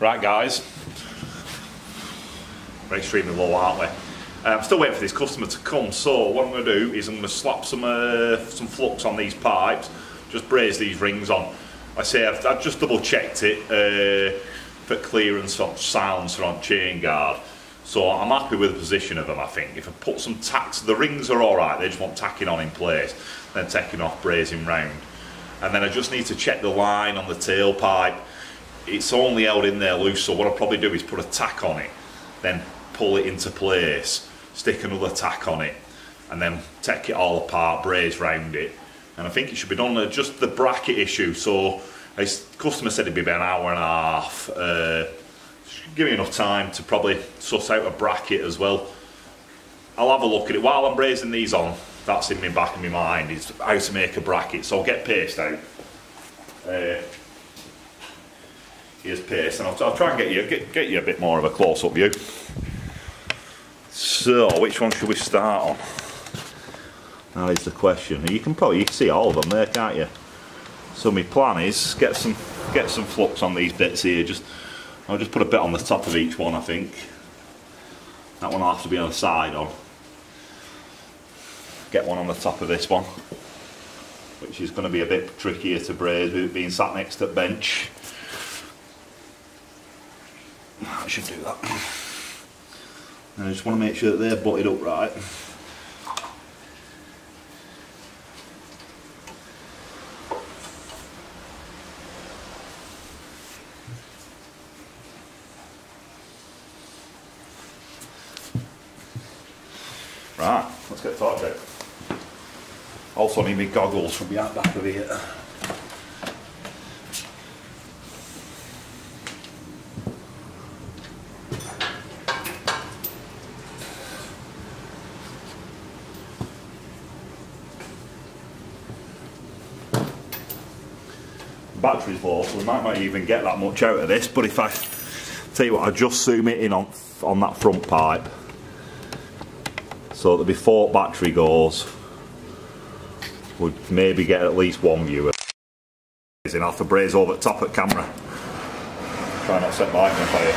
Right guys, we're extremely low, aren't we? I'm still waiting for this customer to come, so what I'm going to do is I'm going to slap some flux on these pipes, just braze these rings on. I say I've just double checked it for clearance on silencer on chain guard, so I'm happy with the position of them. I think if I put some tacks, the rings are alright, they just want tacking on in place, then taking off, brazing round. And then I just need to check the line on the tailpipe. It's only held in there loose, so what I'll probably do is put a tack on it, then pull it into place, stick another tack on it, and then take it all apart, braze round it. And I think it should be done. Just the bracket issue, so this customer said it'd be about an hour and a half. Should give me enough time to probably suss out a bracket as well. I'll have a look at it while I'm brazing these on. That's in my back of my mind, is how to make a bracket. So I'll get paste out. Here's paste, and I'll try and get you a bit more of a close-up view. So, which one should we start on? That is the question. You can probably see all of them there, can't you? So my plan is get some flux on these bits here. I'll just put a bit on the top of each one. I think that one I'll have to be on the side on. Get one on the top of this one, which is going to be a bit trickier to braze with it being sat next to the bench. I should do that. And I just want to make sure that they're butted up right. Right, let's get started. Also need my goggles from behind back of here. Battery's low, so we might not even get that much out of this, but if I tell you what, I just zoom it in on that front pipe, so that before battery goes, we'd maybe get at least one view of it. I'll have to braze over the top at camera. Try not to set my mic on fire.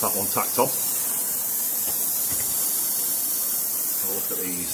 That one tacked on. Have a look at these.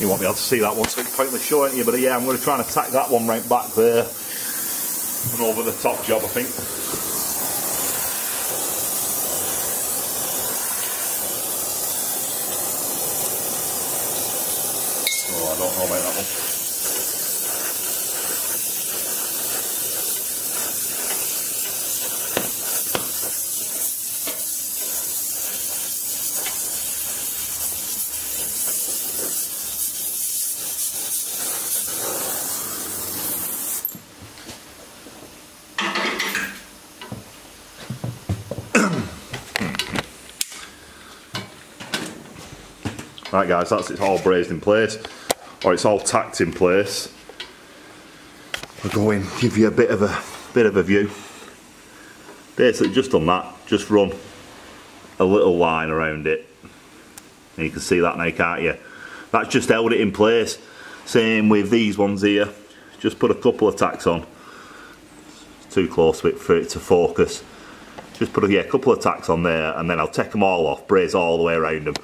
You won't be able to see that one, so it's pointless showing you, but yeah, I'm going to try and attack that one right back there and over the top job, I think. Oh, I don't know about that one. Right guys, that's it's all brazed in place, or it's all tacked in place. I'll go in, give you a bit of a view. Basically just on that, just run a little line around it. And you can see that now, can't you? That's just held it in place. Same with these ones here. Just put a couple of tacks on. too close for it to focus. Just put a couple of tacks on there, and then I'll take them all off, braze all the way around them.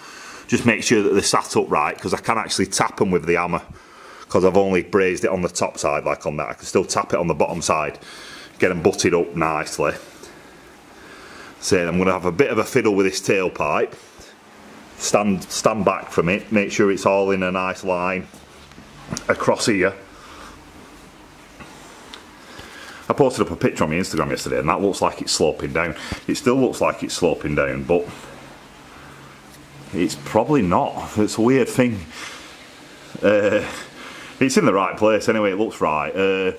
Just make sure that they're sat upright, because I can actually tap them with the hammer, because I've only brazed it on the top side like on that. I can still tap it on the bottom side, get them butted up nicely. So I'm going to have a bit of a fiddle with this tailpipe, stand back from it, make sure it's all in a nice line across here. I posted up a picture on my Instagram yesterday and that looks like it's sloping down. It still looks like it's sloping down, but it's probably not. It's a weird thing. It's in the right place anyway, it looks right.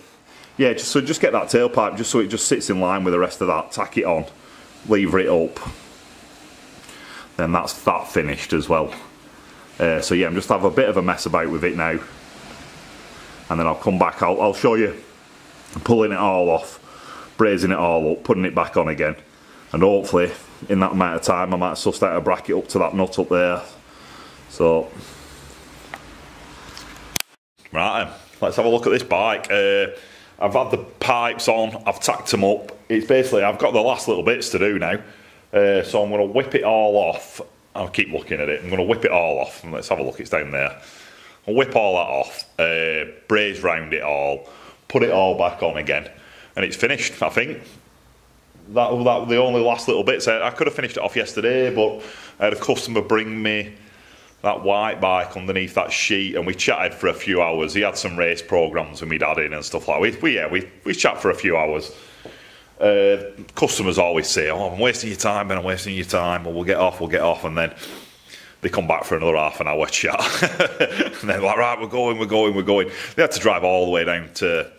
Yeah, so just get that tailpipe just so it just sits in line with the rest of that, tack it on, lever it up, then that's that finished as well. So yeah, I'm just have a bit of a mess about with it now, and then I'll come back, I'll show you pulling it all off, brazing it all up, putting it back on again, and hopefully in that amount of time I might have sussed out a bracket up to that nut up there. So right then, let's have a look at this bike. I've had the pipes on, I've tacked them up. It's basically, I've got the last little bits to do now. So I'm going to whip it all off. I'll keep looking at it. I'm going to whip it all off, and let's have a look, it's down there. I'll whip all that off, braze round it all, put it all back on again, and it's finished, I think. That the only last little bits. I could have finished it off yesterday, but I had a customer bring me that white bike underneath that sheet, and we chatted for a few hours. He had some race programs with me dad in and stuff like that. We chat for a few hours. Customers always say, oh, I'm wasting your time, and I'm wasting your time, well, we'll get off, and then they come back for another half an hour chat. And they're like, right, we're going. They had to drive all the way down to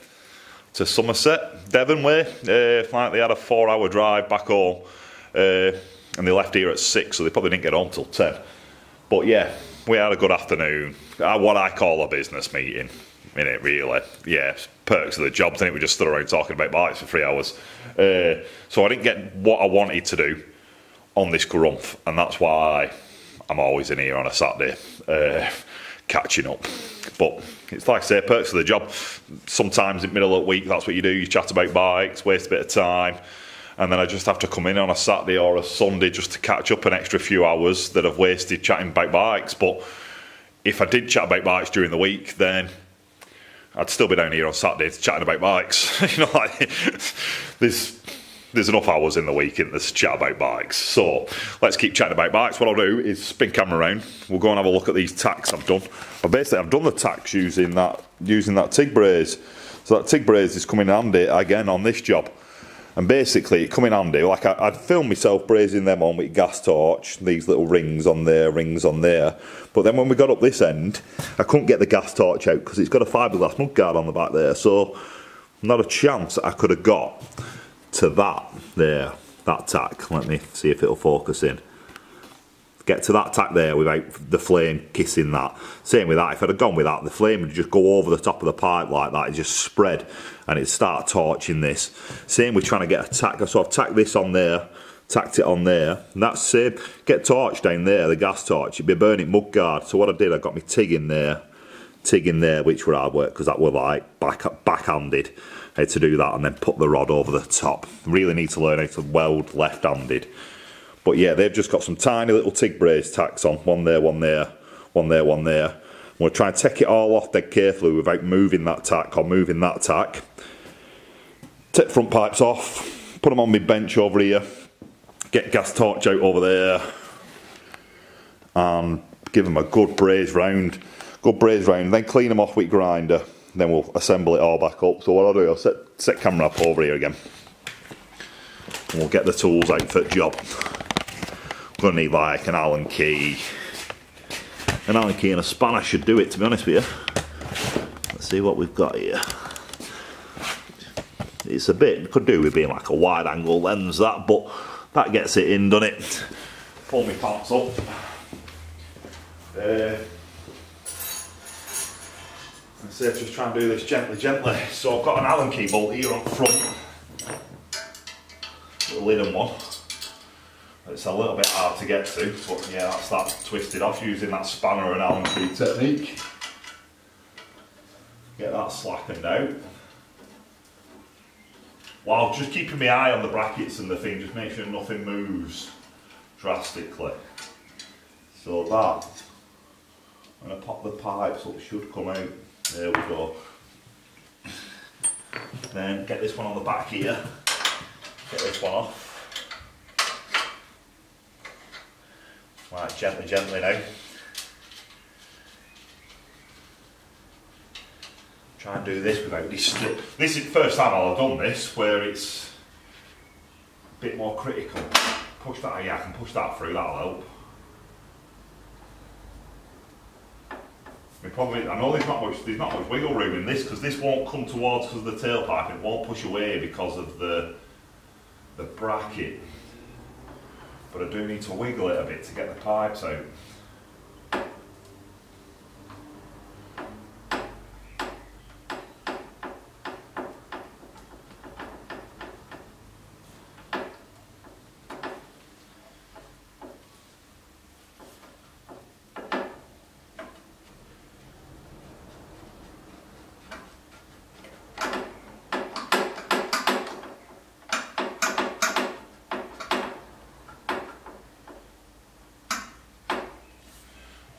Somerset, Devon way. Like they had a 4-hour drive back home, and they left here at 6, so they probably didn't get home till 10. But yeah, we had a good afternoon. What I call a business meeting, innit, really. Yeah, perks of the job, didn't it? We just stood around talking about bikes for 3 hours. So I didn't get what I wanted to do on this Grumph, and that's why I'm always in here on a Saturday, catching up. But it's like I say, perks of the job. Sometimes in the middle of the week, that's what you do. You chat about bikes, waste a bit of time. And then I just have to come in on a Saturday or a Sunday just to catch up an extra few hours that I've wasted chatting about bikes. But if I did chat about bikes during the week, then I'd still be down here on Saturday chatting about bikes. You know, like, there's enough hours in the week in this chat about bikes. So let's keep chatting about bikes. What I'll do is spin camera around. We'll go and have a look at these tacks I've done. But basically, I've done the tacks using that TIG braze. So that TIG braze is coming in handy again on this job. And basically it come in handy, like I'd filmed myself brazing them on with gas torch, these little rings on there, but then when we got up this end, I couldn't get the gas torch out because it's got a fiberglass mudguard on the back there, so not a chance I could have got to that there, that tack. Let me see if it'll focus in. Get to that tack there without the flame kissing that. Same with that, if I'd have gone with that, the flame would just go over the top of the pipe like that, it just spread and it'd start torching this. Same with trying to get a tack, so I've tacked this on there, tacked it on there, and that's same. Get torch down there, the gas torch, it'd be a burning mudguard. So what I did, I got my TIG in there, which were hard work because that were like backhanded. I had to do that and then put the rod over the top. Really need to learn how to weld left-handed. But yeah, they've just got some tiny little TIG braze tacks on, one there. I'm going to try and take it all off dead carefully without moving that tack or moving that tack. Take front pipes off, put them on my bench over here, get gas torch out over there, and give them a good braze round, then clean them off with grinder, then we'll assemble it all back up. So what I'll do, I'll set camera up over here again, and we'll get the tools out for the job. Gonna need like an Allen key. An Allen key and a spanner should do it, to be honest with you. Let's see what we've got here. It's a bit, could do with being like a wide angle lens, that, but that gets it in, doesn't it? Pull my pants up. I say, just try and do this gently. So I've got an Allen key bolt here on front. Little hidden one. It's a little bit hard to get to, but yeah, that's twisted off using that spanner and Allen key technique. Get that slackened out. while just keeping my eye on the brackets and the thing, just make sure nothing moves drastically. So that, I'm going to pop the pipes up, should come out, there we go. Then get this one on the back here, get this one off. Right, gently, gently now. Try and do this without this slip. This is the first time I've done this, where it's a bit more critical. Push that, yeah, I can push that through, that'll help. We probably, I know there's not much wiggle room in this, because this won't come towards because of the tailpipe, it won't push away because of the bracket. But I do need to wiggle it a bit to get the pipes out.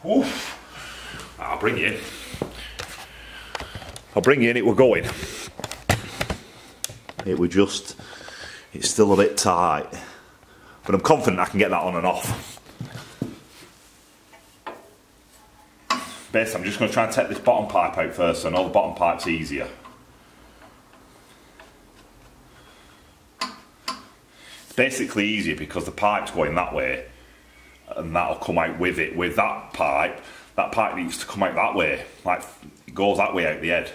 Oof. I'll bring you in, it were going. It were just, it's still a bit tight. But I'm confident I can get that on and off. Basically, I'm just going to try and take this bottom pipe out first, so I know the bottom pipe's easier. It's basically easier because the pipe's going that way. And that'll come out with it, with that pipe needs to come out that way, like it goes that way out the head,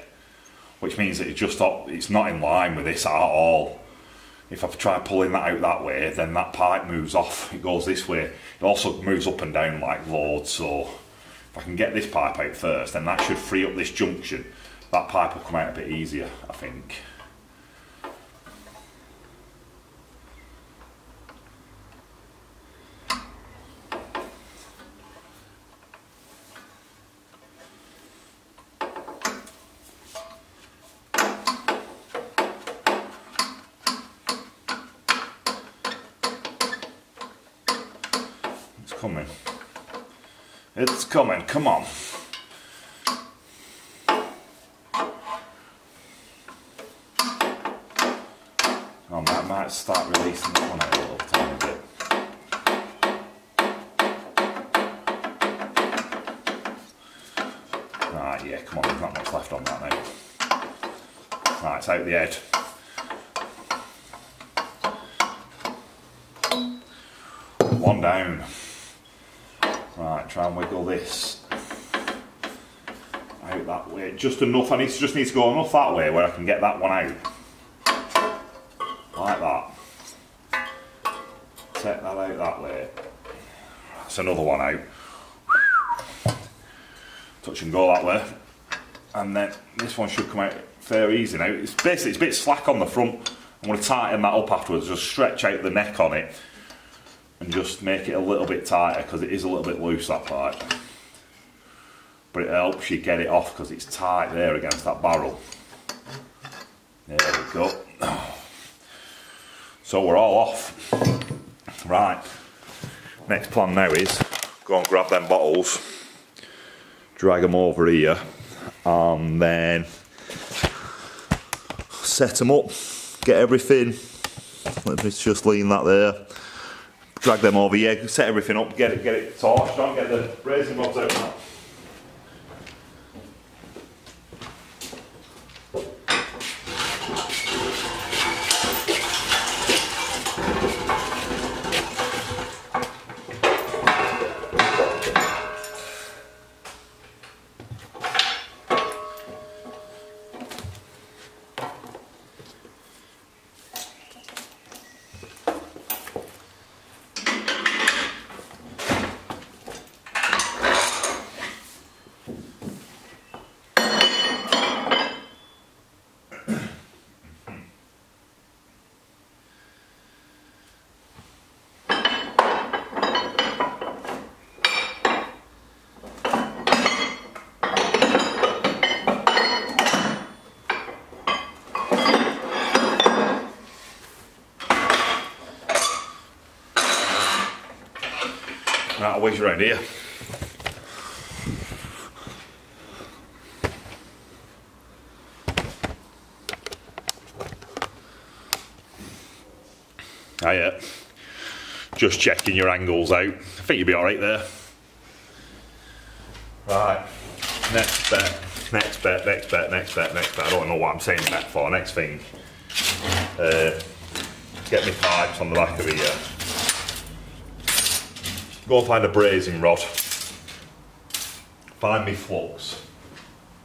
which means that it's not in line with this at all. If I try pulling that out that way, then that pipe moves off, it goes this way. It also moves up and down like loads, so if I can get this pipe out first, then that should free up this junction. That pipe will come out a bit easier, I think. It's coming, come on. Oh, that might start releasing that one out a little tiny bit. Right, yeah, come on, there's not much left on that now. Right, it's out the head. One down. Right, try and wiggle this out that way, just enough, I just need to go enough that way where I can get that one out, like that, take that out that way, that's another one out, touch and go that way, and then this one should come out fair easy now. It's basically, it's a bit slack on the front, I'm going to tighten that up afterwards, just stretch out the neck on it, and just make it a little bit tighter because it is a little bit loose, that pipe. But it helps you get it off because it's tight there against that barrel. There we go. So we're all off. Right, next plan now is go and grab them bottles, drag them over here and then set them up, get everything. Let me just lean that there. Drag them over, yeah, set everything up, get it torched on, get the raising rods out now. amount of waste around here. Hiya. Just checking your angles out. I think you'll be alright there. Right, next bet, next bet, next bet, next bet, next bet. I don't know what I'm saying bet for. Next thing. Get me pipes on the back of here. Go and find a brazing rod. Find me flux.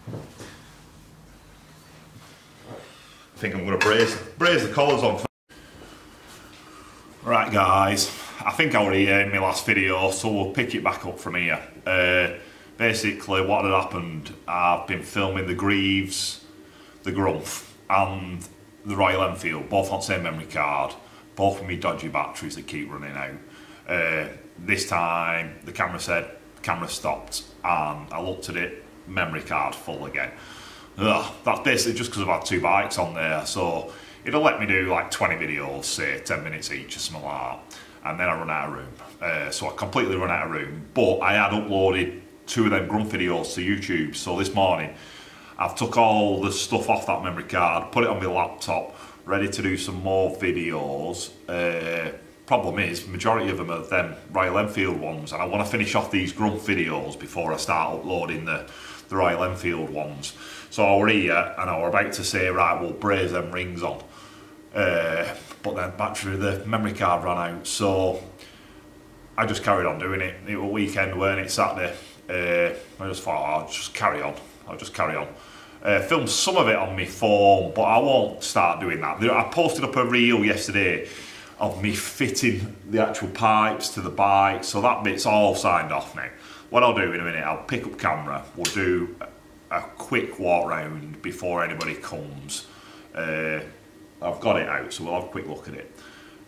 I think I'm going to braze the collars on. Right guys, I think I already in my last video, so we'll pick it back up from here. Basically what had happened, I've been filming the Greeves, the Grumph and the Royal Enfield, both on the same memory card, both with me dodgy batteries that keep running out. This time the camera said, camera stopped and I looked at it, memory card full again. Ugh, that's basically just because I've had two bikes on there, so it'll let me do like 20 videos, say 10 minutes each or something like that, and then I run out of room. So I completely run out of room, but I had uploaded two of them Grumph videos to YouTube, so this morning I've took all the stuff off that memory card, put it on my laptop, ready to do some more videos. Problem is, majority of them are them Royal Enfield ones, and I want to finish off these Grumph videos before I start uploading the Royal Enfield ones. So I were here, and I were about to say, right, we'll braze them rings on. But then battery, the memory card ran out, so I just carried on doing it. It was weekend, weren't it, Saturday? I just thought, oh, I'll just carry on. Filmed some of it on my phone, but I won't start doing that. I posted up a reel yesterday of me fitting the actual pipes to the bike, so that bit's all signed off now. What I'll do in a minute, I'll pick up camera, we'll do a quick walk round before anybody comes. I've got it out, so we'll have a quick look at it.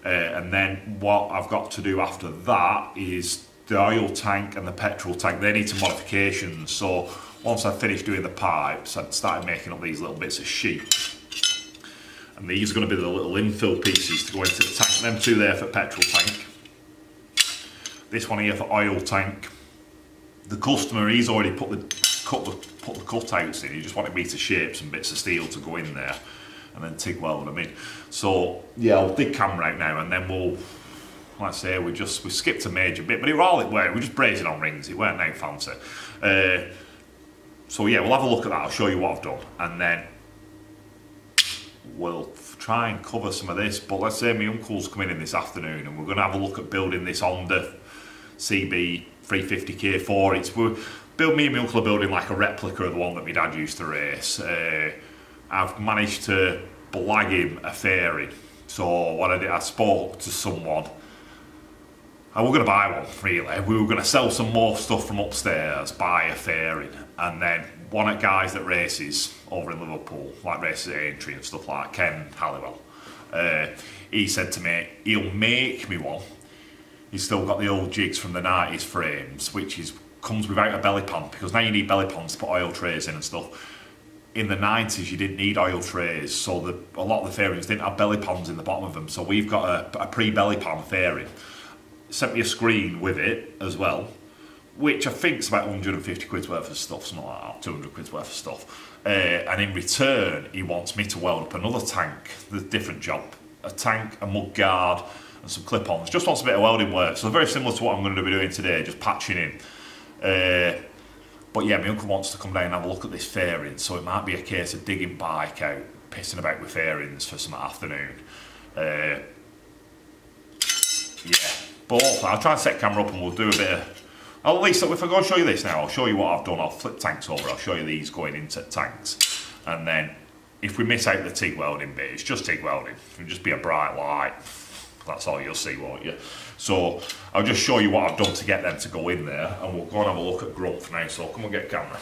And then what I've got to do after that is the oil tank and the petrol tank, they need some modifications. So once I finished doing the pipes, I started making up these little bits of sheet. And these are going to be the little infill pieces to go into the tank. Them two there for petrol tank. This one here for oil tank. The customer, he's already put the cutouts in. He just wanted me to shape some bits of steel to go in there and then TIG weld them in. So yeah, I'll dig camera out now and then we'll, like I say, we skipped a major bit, but it were all it were. We were just brazing on rings. It weren't no fancy. So yeah, we'll have a look at that. I'll show you what I've done, and then we'll try and cover some of this. But let's say my uncle's coming in this afternoon, and we're going to have a look at building this Honda CB 350K4. Me and my uncle are building like a replica of the one that my dad used to race. I've managed to blag him a fairing. So what I did, I spoke to someone. I was going to buy one, really. We were going to sell some more stuff from upstairs, buy a fairing, and then one of the guys that races over in Liverpool, like races at Aintree and stuff like Ken Halliwell, he said to me, he'll make me one. He's still got the old jigs from the 90s frames, which is comes without a belly pan, because now you need belly pans to put oil trays in and stuff. In the 90s you didn't need oil trays, so a lot of the fairings didn't have belly pans in the bottom of them, so we've got a pre-belly pan fairing. Sent me a screen with it as well, which I think is about 150 quid's worth of stuff, something like that, 200 quid's worth of stuff. And in return he wants me to weld up another tank, the different job, a tank, a mud guard and some clip-ons. Just wants a bit of welding work, so very similar to what I'm going to be doing today, just patching in. But yeah, my uncle wants to come down and have a look at this fairing, so it might be a case of digging bike out, pissing about with fairings for some afternoon. Yeah, but also, I'll try and set the camera up and we'll do a bit of... At least if I go and show you this now, I'll show you what I've done. I'll flip tanks over, I'll show you these going into tanks. And then, if we miss out the TIG welding bit, it's just TIG welding. It'll just be a bright light. That's all you'll see, won't you? So I'll just show you what I've done to get them to go in there, and we'll go and have a look at Grumph now. So come and get camera.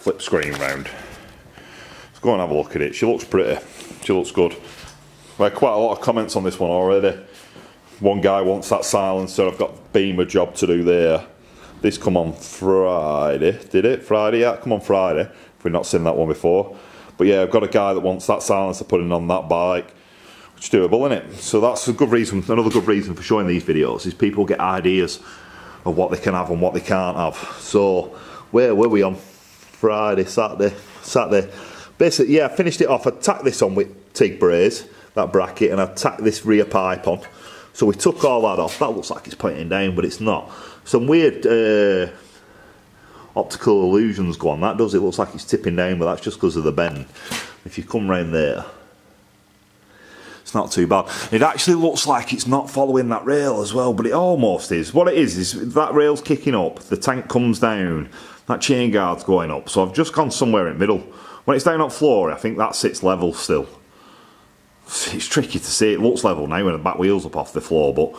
Flip screen round. Let's go and have a look at it. She looks pretty. She looks good. We had quite a lot of comments on this one already. One guy wants that silencer. I've got a beamer job to do there. This come on Friday, did it? Friday, yeah, come on Friday. If we've not seen that one before. But yeah, I've got a guy that wants that silencer put in on that bike. It's doable, isn't it? So that's a good reason, another good reason for showing these videos, is people get ideas of what they can have and what they can't have. So where were we on Friday, Saturday? Basically, yeah, I finished it off. I tacked this on with TIG braze, that bracket, and I tacked this rear pipe on. So we took all that off. That looks like it's pointing down, but it's not. Some weird optical illusions go on. That does, it looks like it's tipping down, but that's just because of the bend. If you come round there, it's not too bad. It actually looks like it's not following that rail as well, but it almost is. What it is that rail's kicking up, the tank comes down, that chain guard's going up, so I've just gone somewhere in the middle. When it's down on floor, I think that sits level still. It's tricky to see, it looks level now when the back wheel's up off the floor, but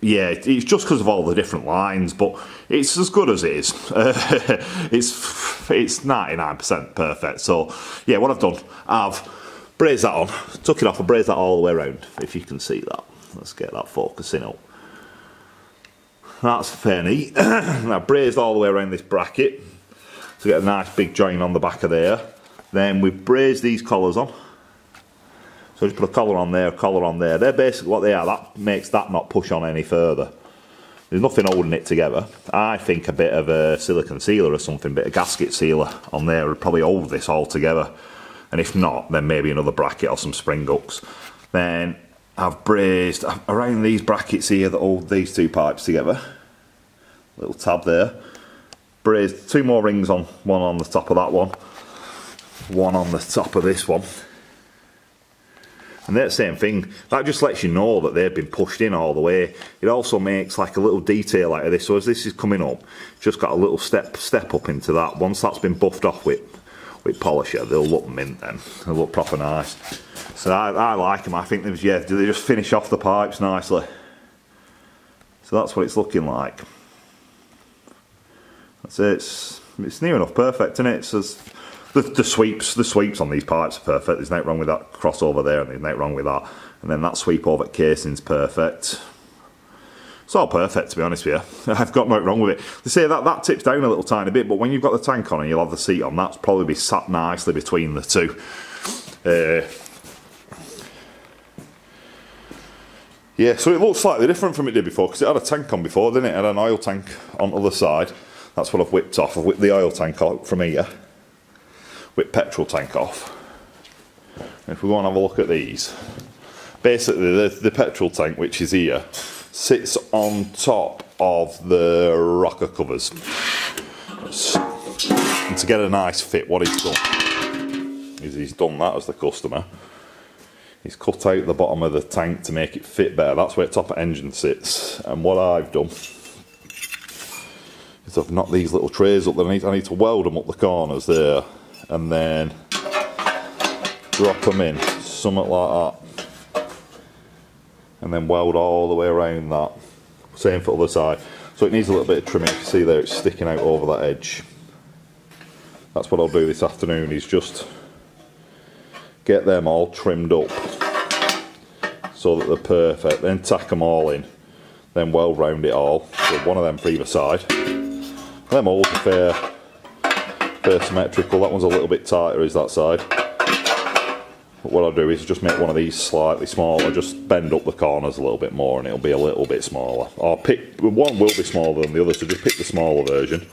yeah, it's just because of all the different lines, but it's as good as it is. It's 99% perfect. So yeah, what I've done, I've brazed that on, took it off and brazed that all the way around, if you can see that. Let's get that focusing up. That's fair neat. I brazed all the way around this bracket to get a nice big join on the back of there. Then we've brazed these collars on. So just put a collar on there, a collar on there. They're basically what they are. That makes that not push on any further. There's nothing holding it together. I think a bit of a silicone sealer or something, a bit of gasket sealer on there would probably hold this all together. And if not, then maybe another bracket or some spring hooks. Then I've brazed around these brackets here that hold these two pipes together. Little tab there. Brazed two more rings on, one on the top of that one, one on the top of this one. And they're the same thing. That just lets you know that they've been pushed in all the way. It also makes like a little detail out of this. So as this is coming up, it's just got a little step up into that. Once that's been buffed off with polisher, they'll look mint then. They'll look proper nice. So I like them. I think they've, yeah, they just finish off the pipes nicely. So that's what it's looking like. That's it. It's near enough perfect, isn't it? So the sweeps on these pipes are perfect. There's nothing wrong with that crossover there, and there's nothing wrong with that. And then that sweep over casing's perfect. It's all perfect, to be honest with you. I've got nothing wrong with it. They say that tips down a little tiny bit, but when you've got the tank on and you'll have the seat on, that's probably be sat nicely between the two. Yeah, so it looks slightly different from it did before, because it had a tank on before, didn't it? It had an oil tank on the other side. That's what I've whipped off. I've whipped the oil tank out from here. With petrol tank off. If we go and have a look at these, basically the petrol tank, which is here, sits on top of the rocker covers. And to get a nice fit, what he's done is he's done that as the customer. He's cut out the bottom of the tank to make it fit better. That's where the top engine sits. And what I've done is I've knocked these little trays up. I need to weld them up the corners there, and then drop them in, something like that, and then weld all the way around that. Same for the other side. So it needs a little bit of trimming. You can see there it's sticking out over that edge. That's what I'll do this afternoon, is just get them all trimmed up so that they're perfect, then tack them all in, then weld round it all, so one of them for either side. Them all to fair. They're symmetrical. That one's a little bit tighter, is that side. But what I'll do is just make one of these slightly smaller, just bend up the corners a little bit more and it'll be a little bit smaller. I'll pick, one will be smaller than the other, so just pick the smaller version.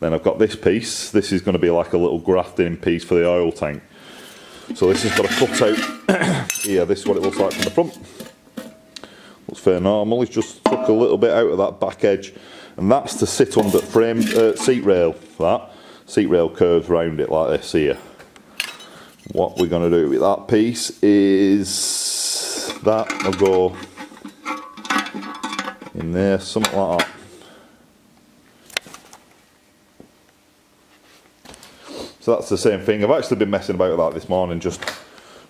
Then I've got this piece. This is going to be like a little grafting piece for the oil tank. So this has got a cut out here. This is what it looks like from the front. Looks fair normal. It's just took a little bit out of that back edge. And that's to sit under frame, seat rail, that. Seat rail curves round it like this here. What we're going to do with that piece is that will go in there, something like that. So that's the same thing. I've actually been messing about with that this morning, just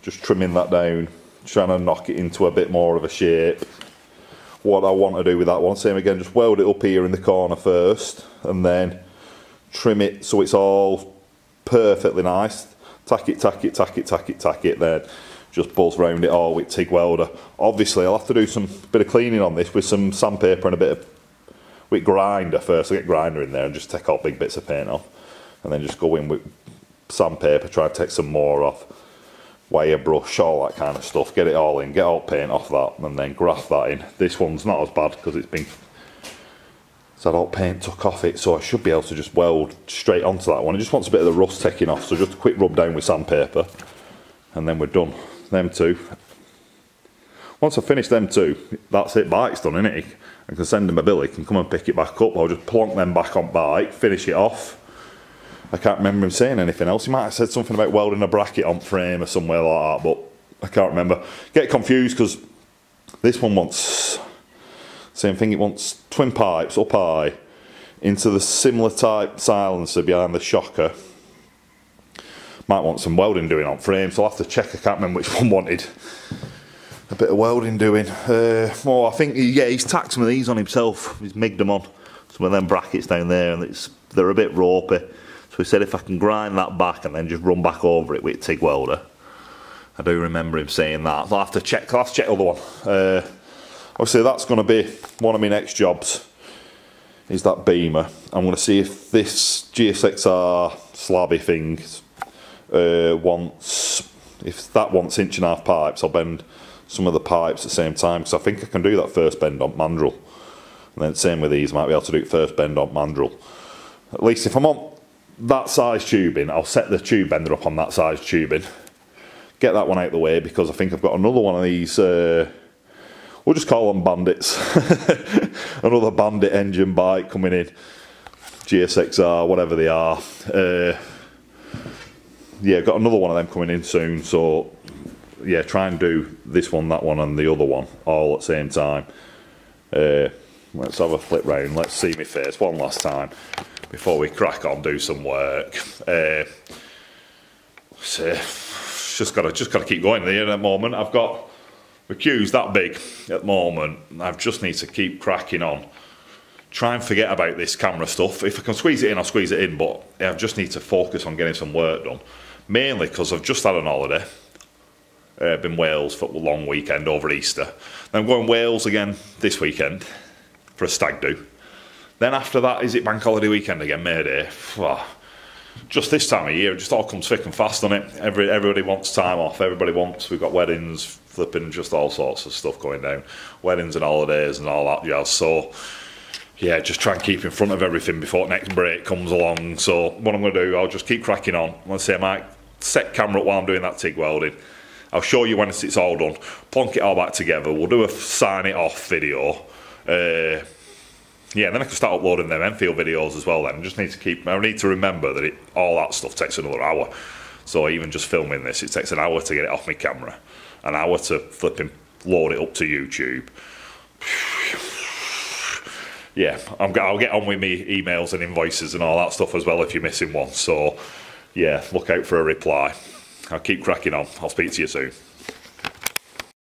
trimming that down, trying to knock it into a bit more of a shape. What I want to do with that one, same again, just weld it up here in the corner first, and then trim it so it's all perfectly nice. Tack it, then just buzz round it all with TIG welder. Obviously I'll have to do some bit of cleaning on this with some sandpaper and a bit of with grinder first. I'll get grinder in there and just take out big bits of paint off, and then just go in with sandpaper, try and take some more off, wire brush, all that kind of stuff, get it all in, get all paint off that and then graft that in. This one's not as bad because it's been, so all paint took off it, so I should be able to just weld straight onto that one. It just wants a bit of the rust taking off, so just a quick rub down with sandpaper and then we're done. Them two, once I finish them two, that's it, bike's done, isn't it? I can send them a bill, he can come and pick it back up. I'll just plonk them back on bike, finish it off. I can't remember him saying anything else. He might have said something about welding a bracket on frame or somewhere like that, but I can't remember. Get confused because this one wants, same thing, it wants twin pipes up high into the similar type silencer behind the shocker. Might want some welding doing on frame, so I'll have to check. I can't remember which one wanted a bit of welding doing. Well, I think, yeah, he's tacked some of these on himself. He's migged them on. Some of them brackets down there, and it's, they're a bit ropey. So he said if I can grind that back and then just run back over it with a TIG welder. I do remember him saying that. So I'll have to check, the other one. Obviously, that's going to be one of my next jobs, is that beamer. I'm going to see if this GSXR slabby thing wants, if that wants 1.5 inch pipes, I'll bend some of the pipes at the same time, because I think I can do that first bend on mandrel. And then same with these, I might be able to do first bend on mandrel. At least if I'm on that size tubing, I'll set the tube bender up on that size tubing. Get that one out of the way, because I think I've got another one of these, we'll just call them bandits. Another bandit engine bike coming in, GSXR, whatever they are. Yeah, got another one of them coming in soon, so yeah, try and do this one, that one and the other one all at the same time. Let's have a flip round, let's see my face one last time before we crack on, do some work. So just gotta keep going there at the moment. I've got my queues that big at the moment, I just need to keep cracking on. Try and forget about this camera stuff. If I can squeeze it in, I'll squeeze it in, but I just need to focus on getting some work done. Mainly because I've just had an holiday. Been Wales for a long weekend over Easter. Then I'm going Wales again this weekend for a stag do. Then after that, is it bank holiday weekend again, May Day? Just this time of year, it just all comes thick and fast on it. Everybody wants time off, everybody wants, we've got weddings, flipping, just all sorts of stuff going down. Weddings and holidays and all that jazz, so yeah, just try and keep in front of everything before next break comes along. So what I'm going to do, I'll just keep cracking on. Let's say I might set camera up while I'm doing that TIG welding. I'll show you when it's all done. Plonk it all back together. We'll do a sign it off video. Yeah, and then I can start uploading them Enfield videos as well then. I just need to keep, I need to remember that all that stuff takes another hour. So even just filming this, it takes an hour to get it off my camera. An hour to flipping load it up to YouTube. Yeah, I'll get on with me emails and invoices and all that stuff as well if you're missing one. So, yeah, look out for a reply. I'll keep cracking on. I'll speak to you soon.